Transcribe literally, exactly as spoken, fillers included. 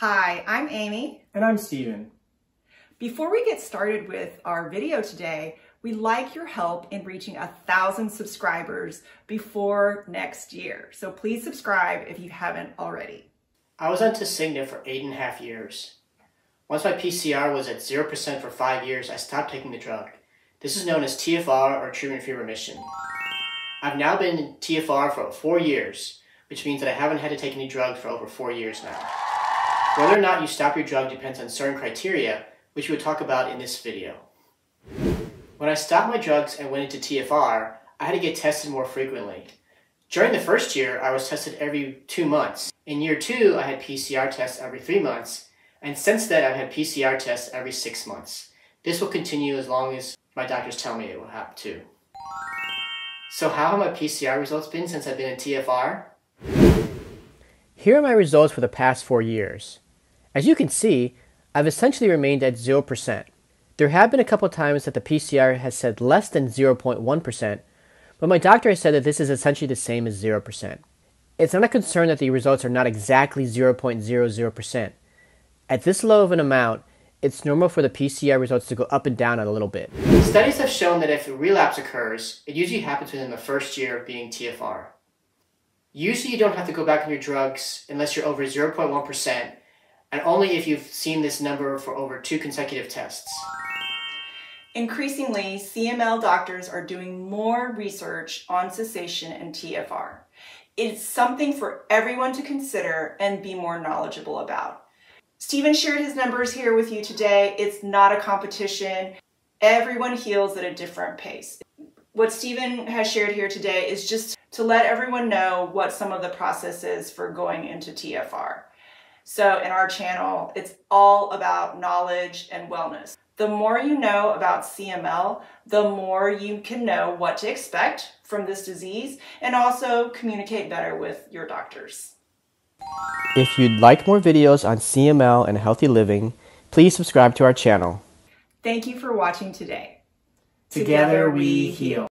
Hi, I'm Amy. And I'm Steven. Before we get started with our video today, we'd like your help in reaching a thousand subscribers before next year. So please subscribe if you haven't already. I was on Tasigna for eight and a half years. Once my P C R was at zero percent for five years, I stopped taking the drug. This is known as T F R or treatment-free remission. I've now been in T F R for four years, which means that I haven't had to take any drugs for over four years now. Whether or not you stop your drug depends on certain criteria, which we will talk about in this video. When I stopped my drugs and went into T F R, I had to get tested more frequently. During the first year, I was tested every two months. In year two, I had P C R tests every three months, and since then I've had P C R tests every six months. This will continue as long as my doctors tell me it will happen too. So how have my P C R results been since I've been in T F R? Here are my results for the past four years. As you can see, I've essentially remained at zero percent. There have been a couple times that the P C R has said less than zero point one percent, but my doctor has said that this is essentially the same as zero percent. It's not a concern that the results are not exactly zero point zero zero percent. At this low of an amount, it's normal for the P C R results to go up and down a little bit. Studies have shown that if a relapse occurs, it usually happens within the first year of being T F R. Usually you don't have to go back on your drugs unless you're over zero point one percent, and only if you've seen this number for over two consecutive tests. Increasingly, C M L doctors are doing more research on cessation and T F R. It's something for everyone to consider and be more knowledgeable about. Steven shared his numbers here with you today. It's not a competition. Everyone heals at a different pace. What Steven has shared here today is just to let everyone know what some of the process is for going into T F R. So in our channel, it's all about knowledge and wellness. The more you know about C M L, the more you can know what to expect from this disease and also communicate better with your doctors. If you'd like more videos on C M L and healthy living, please subscribe to our channel. Thank you for watching today. Together we heal.